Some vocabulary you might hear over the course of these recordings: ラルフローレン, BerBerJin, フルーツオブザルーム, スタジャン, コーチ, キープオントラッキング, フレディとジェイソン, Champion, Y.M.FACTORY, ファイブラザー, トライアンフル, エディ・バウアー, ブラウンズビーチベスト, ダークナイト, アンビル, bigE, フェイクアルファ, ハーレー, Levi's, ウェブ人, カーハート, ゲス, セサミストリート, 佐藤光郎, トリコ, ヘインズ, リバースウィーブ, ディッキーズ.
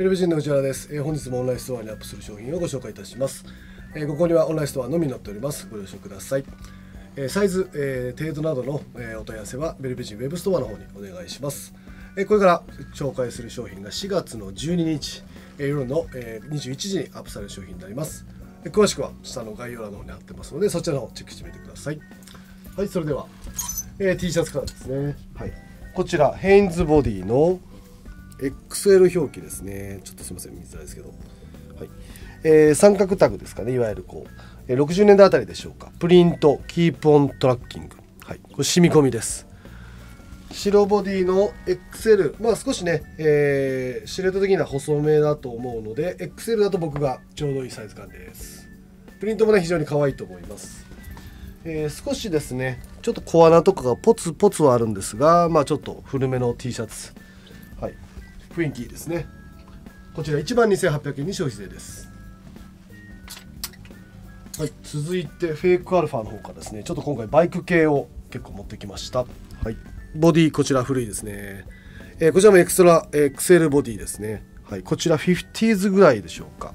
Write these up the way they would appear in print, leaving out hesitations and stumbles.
ウェブ人の内原です。本日もオンラインストアにアップする商品をご紹介いたします。ご購入はオンラインストアのみになっております。ご了承ください。サイズ、程度などのお問い合わせはウェブ人ウェブストアの方にお願いします。これから紹介する商品が4月の12日、夜の21時にアップされる商品になります。詳しくは下の概要欄の方に貼ってますので、そちらの方チェックしてみてください。はい、それでは、T シャツからですね。はい、こちら、ヘインズボディの XL 表記ですね。ちょっとすみません、見づらいですけど。はい、三角タグですかね、いわゆるこう、60年代あたりでしょうか。プリント、キープオントラッキング。はい、これ、染み込みです。白ボディの XL、まあ少しね、シルエット的には細めだと思うので、XL だと僕がちょうどいいサイズ感です。プリントもね、非常に可愛いと思います。少しですね、ちょっと小穴とかがポツポツはあるんですが、まあちょっと古めの T シャツ。はい、雰囲気いいですね。こちら12,800円に消費税です。はい、続いてフェイクアルファの方からですね、ちょっと今回バイク系を結構持ってきました。はい。ボディこちら古いですね。こちらもエクストラ XL ボディですね。はい、こちら 50s ぐらいでしょうか。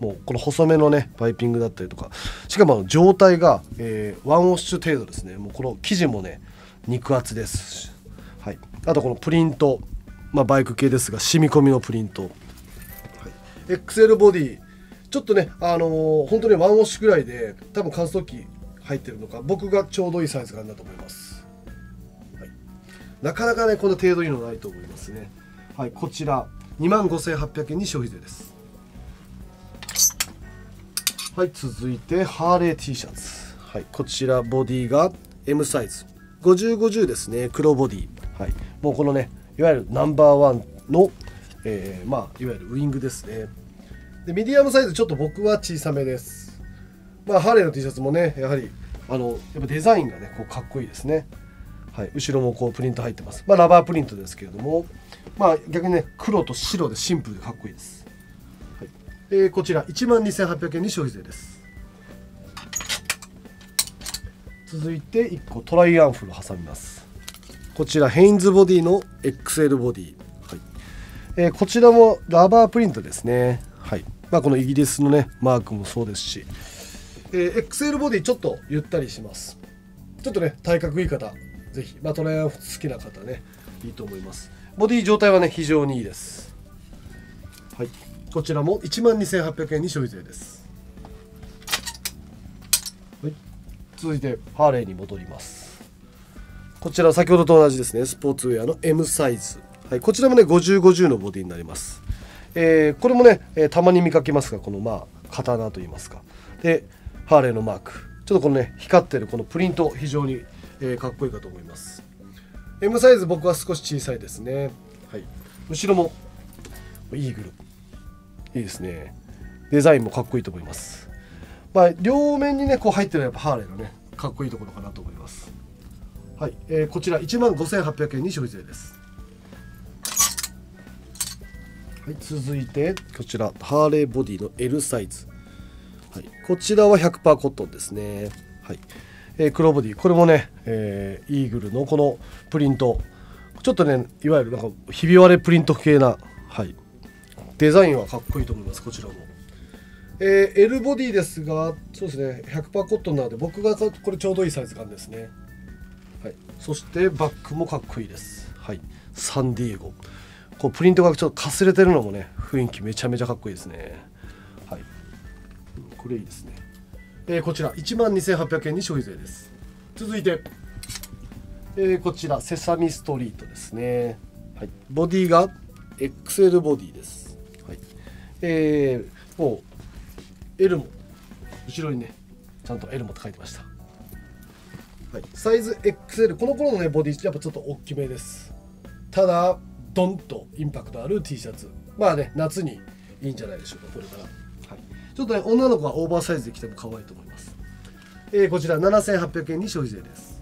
もうこの細めのねパイピングだったりとか、しかも状態が、ワンウォッシュ程度ですね。もうこの生地もね肉厚です。はい。あとこのプリント、まあバイク系ですが染み込みのプリント。はい、XL ボディちょっとね本当にワンウォッシュぐらいで多分乾燥機入ってるのか、僕がちょうどいいサイズ感だと思います。なかなかね、この程度いいのないと思いますね。はい、こちら、25,800円に消費税です。はい、続いて、ハーレー T シャツ。はい、こちら、ボディが M サイズ。50/50 ですね、黒ボディ。はい、もうこのね、いわゆるナンバーワンの、まあ、いわゆるウイングですね。で、ミディアムサイズ、ちょっと僕は小さめです。まあ、ハーレーの T シャツもね、やはり、やっぱデザインがね、こうかっこいいですね。はい、後ろもこうプリント入ってます。まあ、ラバープリントですけれども、まあ、逆にね、黒と白でシンプルでかっこいいです。はい、こちら、12,800円に消費税です。続いて、1個トライアンフル挟みます。こちら、ヘインズボディの XL ボディ。はいこちらもラバープリントですね。はいまあ、このイギリスのね、マークもそうですし、XL ボディちょっとゆったりします。ちょっとね、体格いい方。ぜひ、まあ、トライアンフ好きな方ね、いいと思います。ボディ状態はね、非常にいいです。はい、こちらも12,800円に消費税です。はい、続いて、ハーレーに戻ります。こちら、先ほどと同じですね、スポーツウェアの M サイズ。はい、こちらもね、50/50 のボディになります。これもね、たまに見かけますが、このまあ、刀といいますか。で、ハーレーのマーク。ちょっとこのね、光ってるこのプリント、非常に。かっこいいかと思います。M サイズ僕は少し小さいですね。はい、後ろもイーグルいいですね。デザインもかっこいいと思います。まあ、両面にねこう入ってるやっぱハーレーのねかっこいいところかなと思います。はい、こちら15,800円に消費税です。はい、続いてこちらハーレーボディの L サイズ。はい、こちらは 100% コットンですね。はい。黒ボディこれもね、イーグルのこのプリントちょっとねいわゆるなんかひび割れプリント系な、はい、デザインはかっこいいと思います。こちらも、L ボディですがそうですね 100% コットンなので僕がこれちょうどいいサイズ感ですね、はい、そしてバックもかっこいいです、はい、サンディエゴこうプリントがちょっとかすれてるのもね雰囲気めちゃめちゃかっこいいですね、はい、これいいですね。こちら12,800円に消費税です。続いて、こちらセサミストリートですね。はい、ボディが XL ボディです。はい、もう L も後ろにねちゃんと L もって書いてました。はい、サイズ XL この頃のねボディやっぱちょっと大きめです。ただドンとインパクトある T シャツまあね夏にいいんじゃないでしょうかこれから。ちょっとね、女の子はオーバーサイズで着ても可愛いと思います。こちら7,800円に消費税です。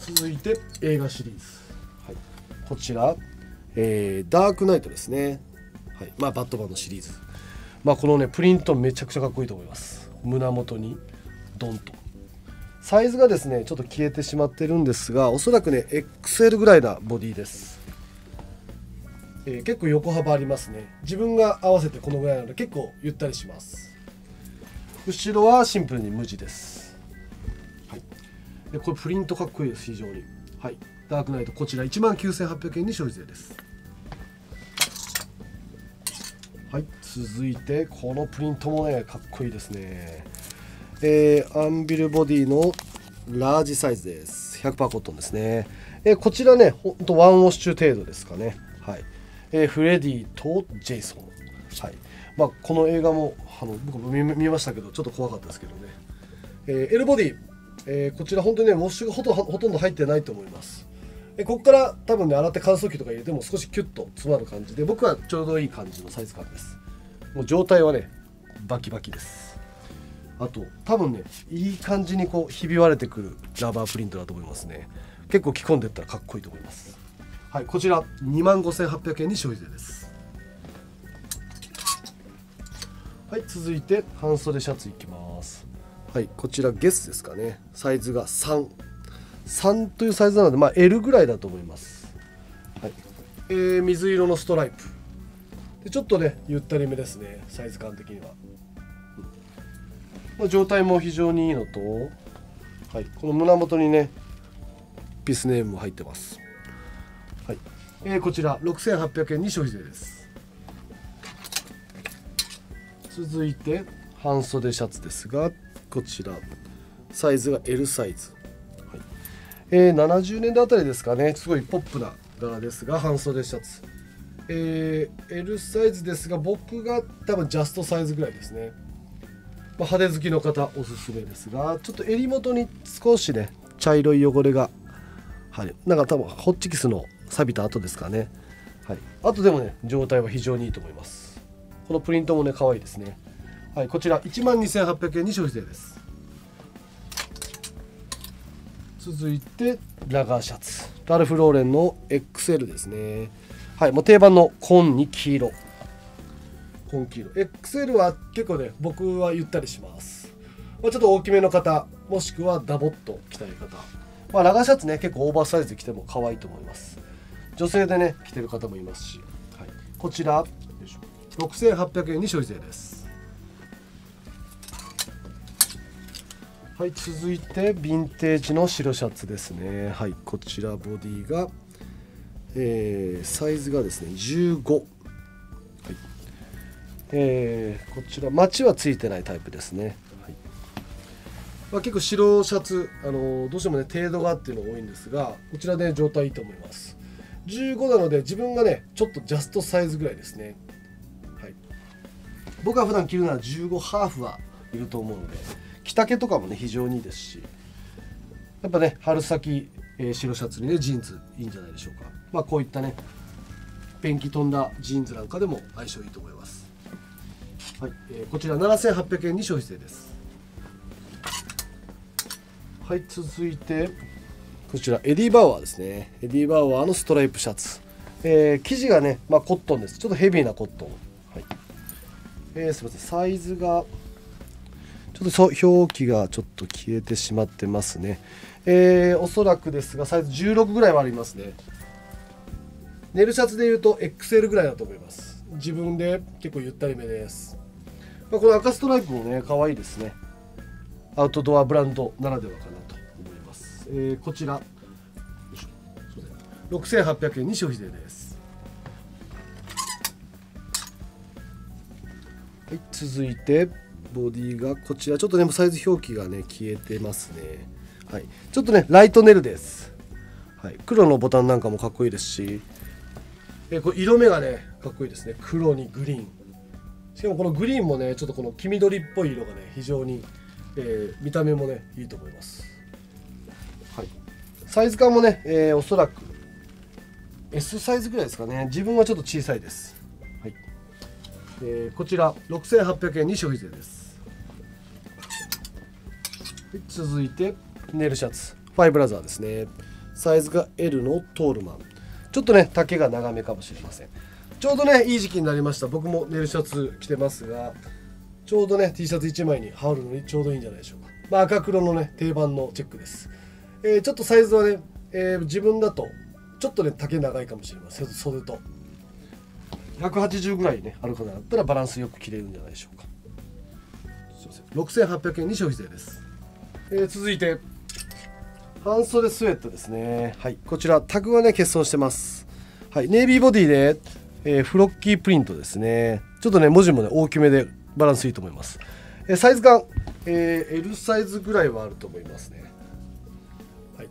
続いて映画シリーズ。はい、こちら、ダークナイトですね。はい、まあバットマンのシリーズ。まあこのねプリントめちゃくちゃかっこいいと思います。胸元にドンと。サイズがですね、ちょっと消えてしまってるんですが、おそらくね XL ぐらいなボディです。結構横幅ありますね。自分が合わせてこのぐらいなので結構ゆったりします。後ろはシンプルに無地です、はい、でこれプリントかっこいいです非常に。はい、ダークナイトこちら 19,800 円に消費税です。はい、続いてこのプリントもねかっこいいですね。アンビルボディのラージサイズです。 100% コットンですね。こちらねほんとワンウォッシュ程度ですかね。はい、フレディとジェイソン、はい、まあ、この映画も僕も見ましたけどちょっと怖かったですけどね。L ボディ、こちら本当にねウォッシュがほとんど入ってないと思います。ここから多分ね洗って乾燥機とか入れても少しキュッと詰まる感じで僕はちょうどいい感じのサイズ感です。もう状態はねバキバキです。あと多分ねいい感じにこうひび割れてくるラバープリントだと思いますね。結構着込んでったらかっこいいと思います。はい、こちら 25,800 円に消費税です。はい、続いて半袖シャツいきます。はい、こちらゲスですかね。サイズが33というサイズなので、まあ、L ぐらいだと思います。はい、水色のストライプでちょっとねゆったりめですねサイズ感的には、まあ、状態も非常にいいのと、はい、この胸元にねピースネームも入ってます。はい、こちら 6,800 円に消費税です。続いて半袖シャツですがこちらサイズが L サイズ、はい、70年代あたりですかね。すごいポップな柄ですが半袖シャツ、L サイズですが僕が多分ジャストサイズぐらいですね。まあ、派手好きの方おすすめですがちょっと襟元に少しね茶色い汚れが、はい、なんか多分ホッチキスの錆びた後ですかね。はい、あとでもね状態は非常にいいと思います。このプリントもね可愛いですね。はい、こちら 12,800 円に消費税です。続いてラガーシャツラルフローレンの XL ですね。はい、もう定番の紺に黄色紺黄色 XL は結構ね僕はゆったりします。まあ、ちょっと大きめの方もしくはダボっと着たい方、まあ、ラガーシャツね結構オーバーサイズで着ても可愛いと思います。女性でね着てる方もいますし、はい、こちら 6,800 円に消費税です。はい、続いてヴィンテージの白シャツですね。はい、こちらボディが、サイズがですね15、はい、こちらマチはついてないタイプですね。はい、まあ、結構白シャツ、どうしてもね程度がっていうのが多いんですがこちらで、ね、状態いいと思います。15なので自分がねちょっとジャストサイズぐらいですね。はい、僕は普段着るなら15ハーフはいると思うので着丈とかもね非常にいいですしやっぱね春先、白シャツにねジーンズいいんじゃないでしょうか。まあこういったねペンキ飛んだジーンズなんかでも相性いいと思います。はい、こちら 7,800 円に消費税です。はい、続いてこちらエディ・バウアーですね。エディ・バウアーのストライプシャツ、生地がね、まあ、コットンです。ちょっとヘビーなコットン、はい、すいませんサイズがちょっと表記がちょっと消えてしまってますね。おそらくですがサイズ16ぐらいはありますね。ネルシャツでいうと XL ぐらいだと思います。自分で結構ゆったりめです。まあ、この赤ストライプもね可愛いですね。アウトドアブランドならではかなと思います。こちら 6,800 円に消費税です。はい、続いてボディがこちらちょっとねサイズ表記がね消えてますね。はい、ちょっとねライトネルです。はい、黒のボタンなんかもかっこいいですし、これ色目がねかっこいいですね。黒にグリーンしかもこのグリーンもねちょっとこの黄緑っぽい色がね非常に、見た目もねいいと思います。はい、サイズ感もね、おそらく S サイズぐらいですかね。自分はちょっと小さいです。はい、こちら 6,800 円に消費税です。はい、続いてネルシャツファイブラザーですね。サイズが L のトールマンちょっとね丈が長めかもしれません。ちょうどねいい時期になりました。僕もネルシャツ着てますがちょうどね T シャツ1枚に羽織るのにちょうどいいんじゃないでしょうか。まあ、赤黒のね定番のチェックです。ちょっとサイズはね、自分だとちょっとね丈長いかもしれません。袖と180ぐらいねある方だったらバランスよく着れるんじゃないでしょうか。すいません、6800円に消費税です。続いて半袖スウェットですね。はい、こちらタグはね欠損してます。はい、ネイビーボディで、フロッキープリントですね。ちょっとね文字もね大きめでバランスいいと思います。サイズ感、L サイズぐらいはあると思いますね。は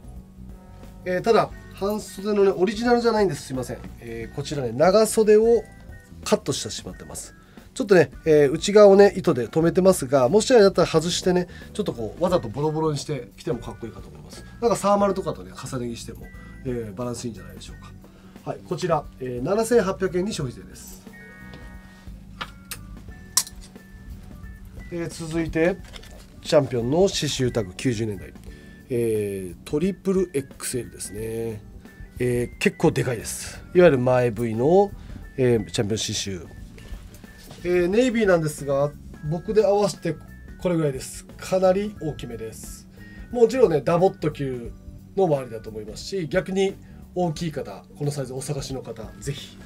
い、ただ半袖のねオリジナルじゃないんです。すいません、こちらね長袖をカットしてしまってます。ちょっとね、内側をね糸で留めてますが、もしあれだったら外してねちょっとこうわざとボロボロにして着てもかっこいいかと思います。なんかサーマルとかとね重ね着しても、バランスいいんじゃないでしょうか。はい、こちら、7800円に消費税です。続いてチャンピオンの刺繍タグ90年代、トリプル XL ですね。結構でかいです。いわゆる前 V の、チャンピオン刺繍、ネイビーなんですが、僕で合わせてこれぐらいです。かなり大きめです。もちろんねダボっと着るのもありだと思いますし、逆に大きい方、このサイズお探しの方ぜひ、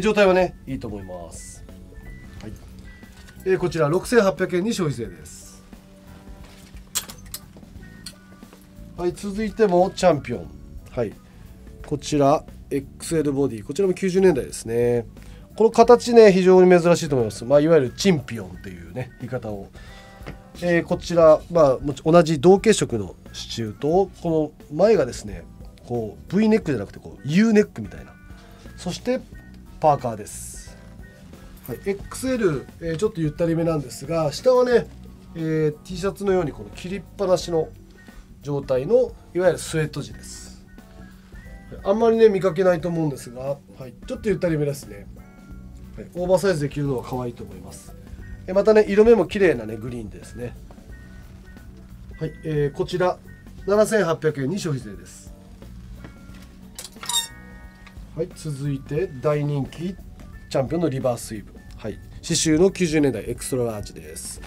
状態はねいいと思います。はい、こちら6800円に消費税です。はい、続いてもチャンピオン。はい、こちら XL ボディ、こちらも90年代ですね。この形ね非常に珍しいと思います。まあ、いわゆるチンピオンっていうね言い方を、こちら、まあ、同じ同系色の刺繍と、この前がですねこう V ネックじゃなくてこう U ネックみたいな、そしてパーカーです。はい、XL、ちょっとゆったりめなんですが、下はね、T シャツのようにこの切りっぱなしの状態のいわゆるスウェット地です。あんまりね見かけないと思うんですが、はい、ちょっとゆったりめですね。オーバーサイズで着るのは可愛いと思います。またね色目も綺麗なねグリーンですね。はい、こちら7800円に消費税です。はい、続いて大人気チャンピオンのリバースウィーブ。はい、刺繍の90年代エクストララージです。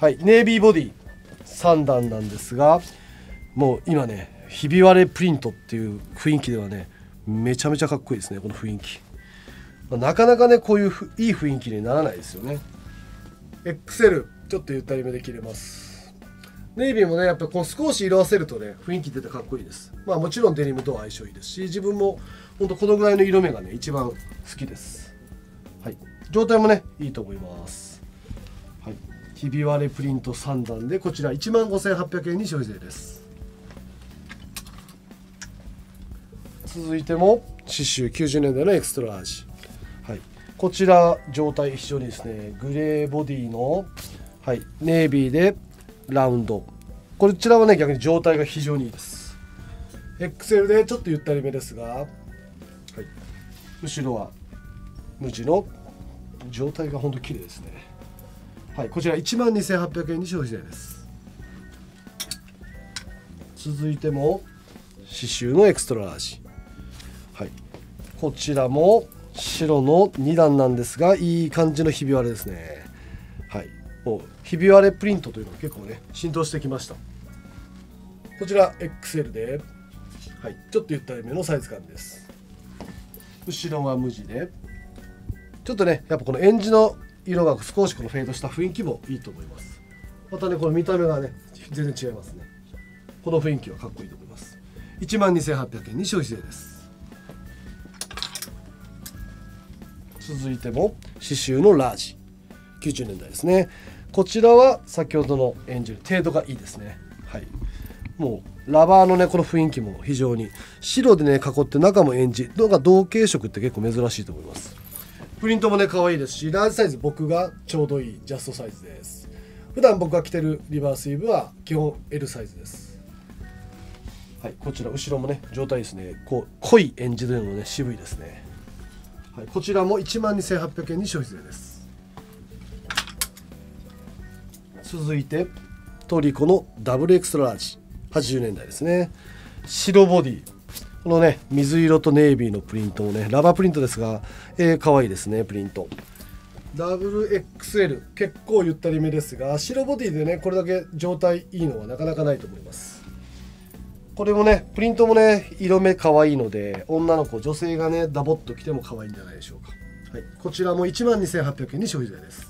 はい、ネイビーボディ3段なんですが、もう今ねひび割れプリントっていう雰囲気ではねめちゃめちゃかっこいいですね。この雰囲気なかなかねこういういい雰囲気にならないですよね。 XL ちょっとゆったりめで切れます。ネイビーもねやっぱこう少し色あせるとね雰囲気出てかっこいいです。まあもちろんデニムとは相性いいですし、自分もほんとこのぐらいの色目がね一番好きです。はい、状態もねいいと思います。はい、ひび割れプリント3段で、こちら 15,800 円に消費税です。続いても刺繍90年代のエクストララージ。こちら状態非常にですねグレーボディの、はい、ネイビーでラウンド、こちらはね逆に状態が非常にいいです。 XL でちょっとゆったりめですが、はい、後ろは無地の状態がほんと綺麗ですね。はい、こちら 12,800 円に消費税です。続いても刺繍のエクストララージ。はい、こちらも白の2段なんですが、いい感じのひび割れですね。はい、もうひび割れプリントというのが結構ね浸透してきました。こちら XL で、はい、ちょっとゆったりめのサイズ感です。後ろは無地で、ちょっとねやっぱこのえんじの色が少しこのフェードした雰囲気もいいと思います。またねこの見た目がね全然違いますね。この雰囲気はかっこいいと思います。 12,800 円に消費税です。続いても刺繍のラージ90年代ですね。こちらは先ほどのエンジェル程度がいいですね。はい、もうラバーのねこの雰囲気も非常に、白でね囲って中もエンジのが同系色って結構珍しいと思います。プリントもね可愛いですし、ラージサイズ僕がちょうどいいジャストサイズです。普段僕が着てるリバースウィーブは基本 L サイズです。はい、こちら後ろもね状態ですね、こう濃いエンジというのもね渋いですね。はい、こちらも 12,800 円に消費税です。続いてトリコのダブルエクストララージ80年代ですね。白ボディ、このね水色とネイビーのプリントもねラバープリントですが、可愛いですねプリント。ダブル XL 結構ゆったりめですが、白ボディでねこれだけ状態いいのはなかなかないと思います。これもねプリントもね色目可愛いので、女の子女性がねダボっと着ても可愛いんじゃないでしょうか。はい、こちらも 12,800 円に消費税です。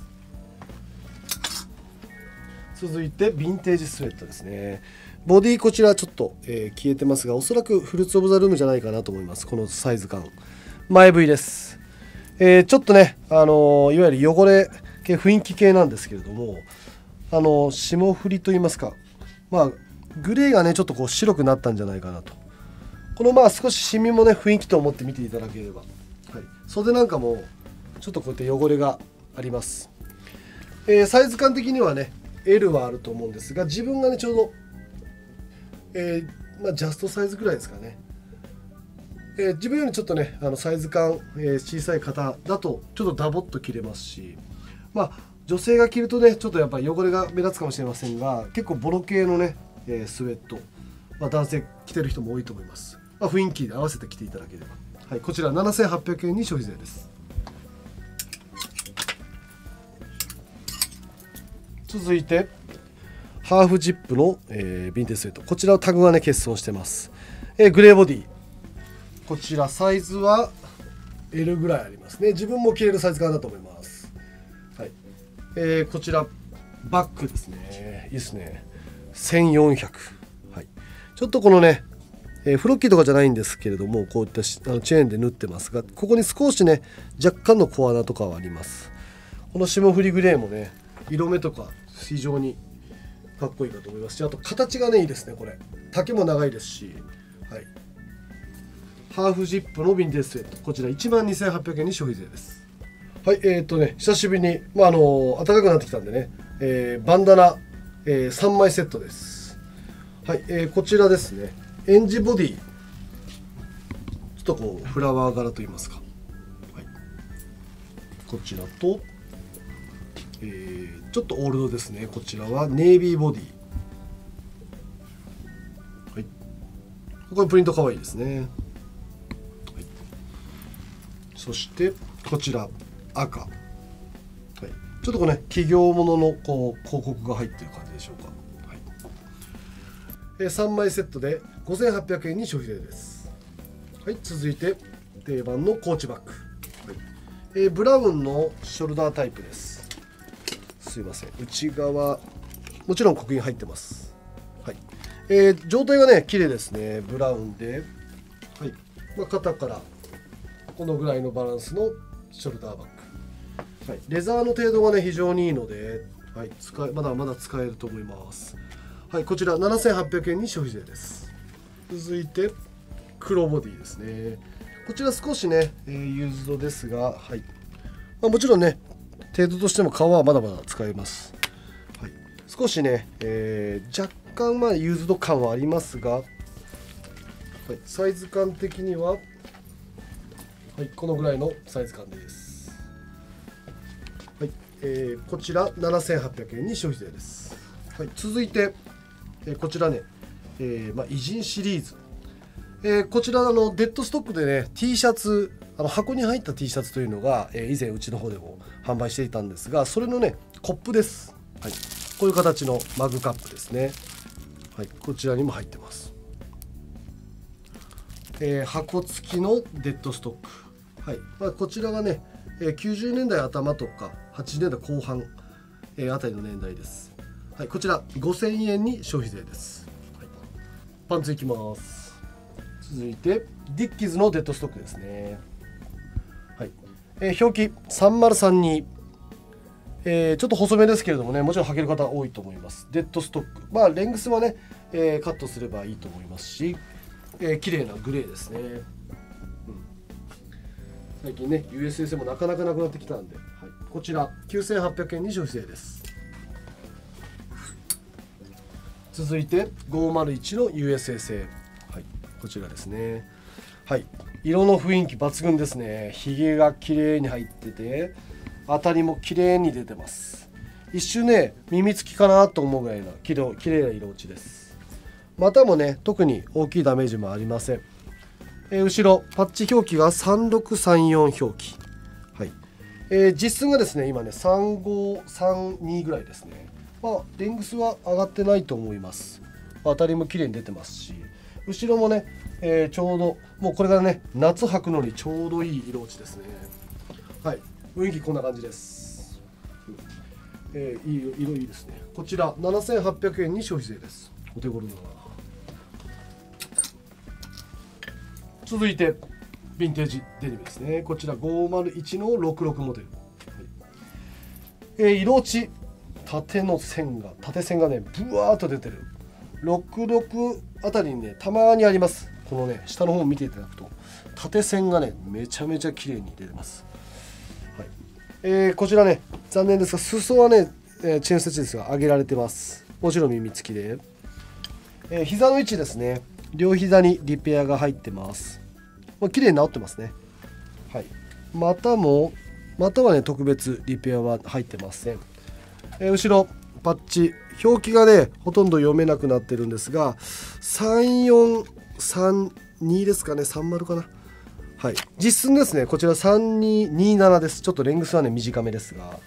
続いてヴィンテージスウェットですね。ボディこちらちょっと、消えてますが、おそらくフルーツオブザルームじゃないかなと思います。このサイズ感前 V です、ちょっとね、いわゆる汚れ系雰囲気系なんですけれども、霜降りといいますか、まあグレーがねちょっとこう白くなったんじゃないかなと。このまあ少しシミもね雰囲気と思って見ていただければ、はい、袖なんかもちょっとこうやって汚れがあります、サイズ感的にはね L はあると思うんですが、自分がねちょうど、まあ、ジャストサイズぐらいですかね、自分よりちょっとねサイズ感、小さい方だとちょっとダボっと着れますし、まあ女性が着るとねちょっとやっぱり汚れが目立つかもしれませんが、結構ボロ系のねスウェット、まあ、男性着てる人も多いと思います、まあ、雰囲気で合わせて着ていただければ、はい、こちら 7,800 円に消費税です。続いてハーフジップの、ヴィンテージスウェット、こちらのタグがね欠損してます、グレーボディ、こちらサイズは L ぐらいありますね。自分も着れるサイズ感だと思います、はい、こちらバッグですね。いいですね、1400、はい、ちょっとこのね、フロッキーとかじゃないんですけれども、こういったチェーンで縫ってますが、ここに少しね若干の小穴とかはあります。この霜降りグレーもね色目とか非常にかっこいいかと思いますし、あと形がねいいですね。これ丈も長いですし、はい、ハーフジップのヴィンテージスウェット、こちら 12,800 円に消費税です。はい、久しぶりに、まあ暖かくなってきたんでね、バンダナ3枚セットです。はい、こちらですね。エンジボディ。ちょっとこうフラワー柄といいますか。はい、こちらと、ちょっとオールドですね。こちらはネイビーボディ。はい。ここのプリント可愛いですね。はい、そしてこちら赤。ちょっとこれ、ね、企業もののこう広告が入っている感じでしょうか、はい、3枚セットで 5,800 円に消費税です、はい、続いて定番のコーチバッグ、はい、ブラウンのショルダータイプです。すいません、内側もちろん刻印入ってます、はい、状態がね綺麗ですね。ブラウンで、はい、まあ、肩からこのぐらいのバランスのショルダーバッグ、はい、レザーの程度がね非常にいいので、はい、まだまだ使えると思います、はい、こちら 7,800 円に消費税です。続いて黒ボディですね。こちら少しね、ユーズドですが、はい、まあ、もちろんね程度としても革はまだまだ使えます、はい、少しね、若干まあユーズド感はありますが、はい、サイズ感的には、はい、このぐらいのサイズ感です。こちら 7,800 円に消費税です、はい、続いて、こちらね、まあ、偉人シリーズ、こちらデッドストックでね T シャツ、箱に入った T シャツというのが、以前うちの方でも販売していたんですが、それのねコップです、はい、こういう形のマグカップですね、はい、こちらにも入ってます、箱付きのデッドストック、はい、まあ、こちらがね90年代頭とか80年代後半あたりの年代です、はい、こちら 5,000 円に消費税です、はい、パンツいきます。続いてディッキーズのデッドストックですね、はい、表記3032、ちょっと細めですけれどもね、もちろん履ける方多いと思います。デッドストック、まあレングスはね、カットすればいいと思いますし、綺麗なグレーですね。最近ね USS もなかなかなくなってきたんで、はい、こちら 9,800 円に消費税です。続いて501の USS、はい、こちらですね、はい、色の雰囲気抜群ですね。ひげが綺麗に入ってて当たりも綺麗に出てます。一瞬ね耳つきかなと思うぐらいの綺麗な色落ちです。股もね特に大きいダメージもありません。後ろパッチ表記が3634表記、はい、実寸がですね今ね3532ぐらいですね。まあレングスは上がってないと思います。当たりも綺麗に出てますし、後ろもね、ちょうどもうこれがね夏履くのにちょうどいい色落ちですね。はい、雰囲気こんな感じです。色いいですね。こちら7,800円に消費税です。お手頃だな。続いてヴィンテージデニムですね。こちら501の66モデル。色落ち縦の線がねブワーっと出てる。66あたりにねたまにあります。このね下の方を見ていただくと縦線がねめちゃめちゃ綺麗に出てます。はい、こちらね残念ですが裾はねチェーンステッチですが上げられてます。もちろん耳付きで、膝の位置ですね。両膝にリペアが入ってます。まあ、綺麗に直ってますね。はい、股はね特別リペアは入ってません。後ろパッチ表記がねほとんど読めなくなってるんですが3432ですかね、30かな。はい、実寸ですね。こちら3227です。ちょっとレングスはね短めですが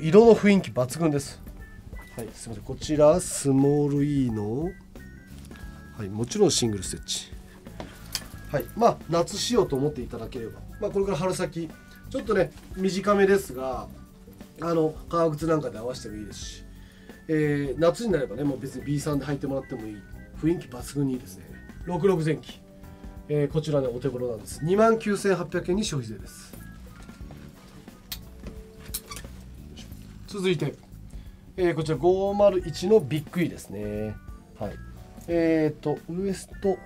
色の雰囲気抜群です。はい、すいません。こちらスモール E の、はい、もちろんシングルステッチ。はい、まあ夏仕様と思っていただければ、まあ、これから春先ちょっとね短めですが革靴なんかで合わせてもいいですし、夏になればねもう別に B3 で履いてもらってもいい。雰囲気抜群にいいですね。66前期、こちらねお手頃なんです。29,800円に消費税です。続いて、こちら501のビッグ E ですね。はい、ウエスト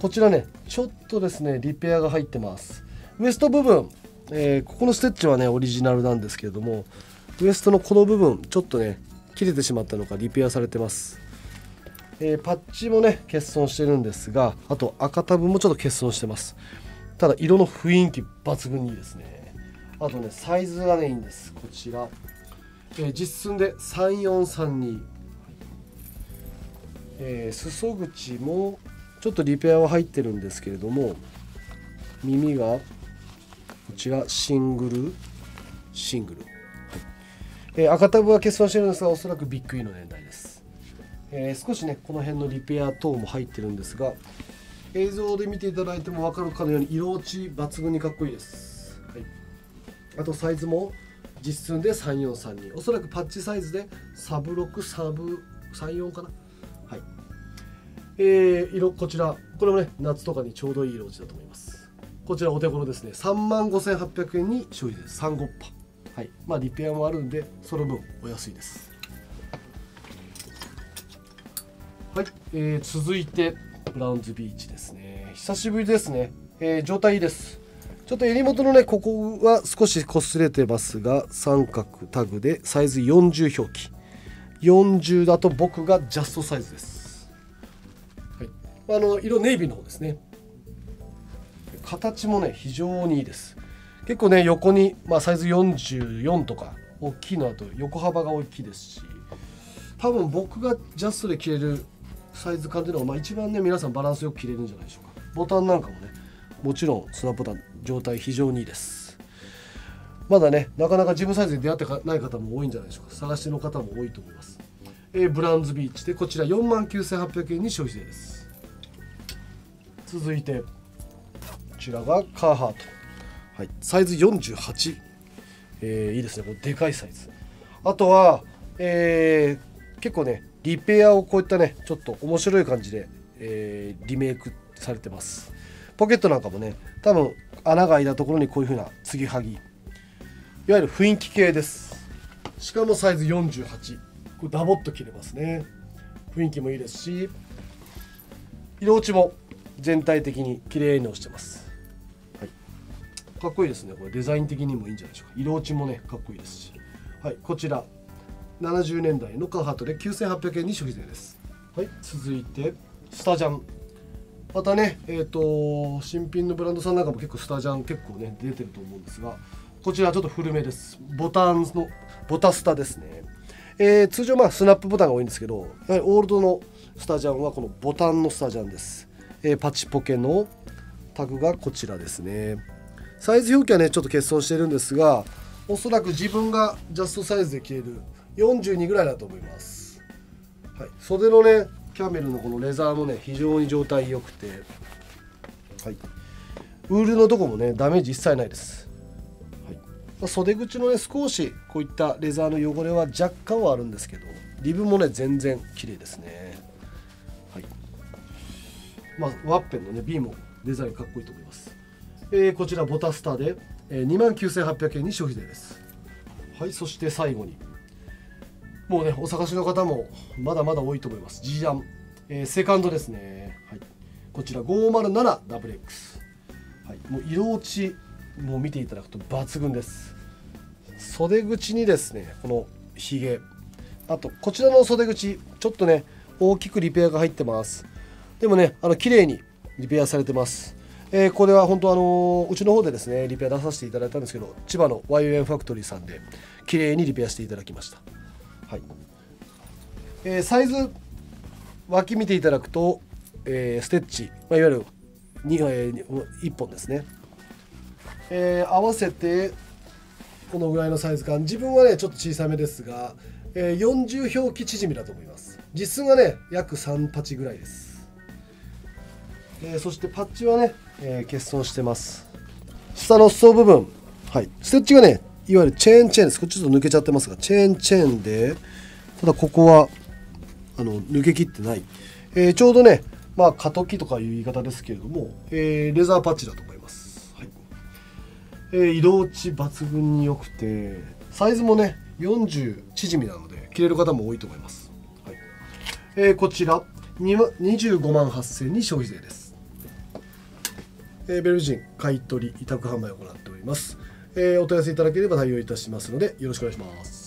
こちらねちょっとですねリペアが入ってます。ウエスト部分ここのステッチはねオリジナルなんですけれどもウエストのこの部分ちょっとね切れてしまったのかリペアされてます。パッチもね欠損してるんですがあと赤タブもちょっと欠損してます。ただ色の雰囲気抜群にいいですね。あとねサイズがねいいんです。こちら、実寸で3432、裾口もちょっとリペアは入ってるんですけれども耳がこちらシングル、はい、赤タブは欠損してるんですがおそらくビッグ E の年代です。少しねこの辺のリペア等も入ってるんですが映像で見ていただいても分かるかのように色落ち抜群にかっこいいです。はい、あとサイズも実寸で3432おそらくパッチサイズでサブ6サブ34かな。はい、色こちらこれもね夏とかにちょうどいい色落ちだと思います。こちらお手頃ですね。35,800円に消費税です。35%。はい。まあリペアもあるんで、その分お安いです。はい。続いてブラウンズビーチですね。久しぶりですね。状態いいです。ちょっと襟元のねここは少し擦れてますが、三角タグでサイズ40表記。40だと僕がジャストサイズです。はい。色ネイビーの方ですね。形もね非常にいいです。結構ね横に、まあ、サイズ44とか大きいのだと横幅が大きいですし多分僕がジャストで着れるサイズ感というのは、まあ、一番ね皆さんバランスよく着れるんじゃないでしょうか。ボタンなんかもねもちろんスナップボタン状態非常にいいです。まだねなかなか自分サイズに出会ってない方も多いんじゃないでしょうか。探しての方も多いと思います。ブラウンズビーチでこちら 49,800円に消費税です。続いてこちらがカーハート、はい、サイズ48、いいですね。これでかいサイズ。あとは、結構ねリペアをこういったねちょっと面白い感じで、リメイクされてます。ポケットなんかもね多分穴が開いたところにこういう風な継ぎはぎいわゆる雰囲気系です。しかもサイズ48これダボっと切れますね。雰囲気もいいですし色落ちも全体的に綺麗に落ちてます。かっこいいですね。これデザイン的にもいいんじゃないでしょうか。色落ちもねかっこいいですし、はい、こちら70年代のカーハートで 9,800円に消費税です。はい、続いてスタジャンまたね新品のブランドさんなんかも結構スタジャン結構ね出てると思うんですがこちらちょっと古めです。ボタスタですね。通常まあスナップボタンが多いんですけどやはりオールドのスタジャンはこのボタンのスタジャンです。パチポケのタグがこちらですね。サイズ表記はねちょっと欠損してるんですがおそらく自分がジャストサイズで着れる42ぐらいだと思います。はい、袖のねキャメルのこのレザーもね非常に状態良くて、はい、ウールのとこもねダメージ一切ないです。はい、袖口のね少しこういったレザーの汚れは若干はあるんですけど、リブもね全然綺麗ですね。はい、まあ、ワッペンのね B もデザインかっこいいと思います。こちらボタスターで、29,800 円に消費税です。はい、そして最後にもうねお探しの方もまだまだ多いと思います。 G アン、セカンドですね。はい、こちら 507XX、はい、もう色落ちもう見ていただくと抜群です。袖口にですねこのひげ、あとこちらの袖口ちょっとね大きくリペアが入ってます。でもね綺麗にリペアされてます。これは本当うちの方でですねリペア出させていただいたんですけど、千葉の Y.M.FACTORY さんで綺麗にリペアしていただきました。はい、サイズ脇見ていただくと、ステッチ、まあ、いわゆる1本ですね。合わせてこのぐらいのサイズ感、自分はねちょっと小さめですが、40表記縮みだと思います。実寸がね約3パチぐらいです。そしてパッチはね、欠損してます。下の裾部分、はい、ステッチがねいわゆるチェーンです。これちょっと抜けちゃってますがチェーンで、ただここは抜けきってない、ちょうどねまあ過渡期とかいう言い方ですけれども、レザーパッチだと思います。はい、色落ち抜群に良くてサイズもね40縮みなので着れる方も多いと思います。はい、こちら228,000に消費税です。ベルジン買い取り委託販売を行っております。お問い合わせいただければ対応いたしますのでよろしくお願いします。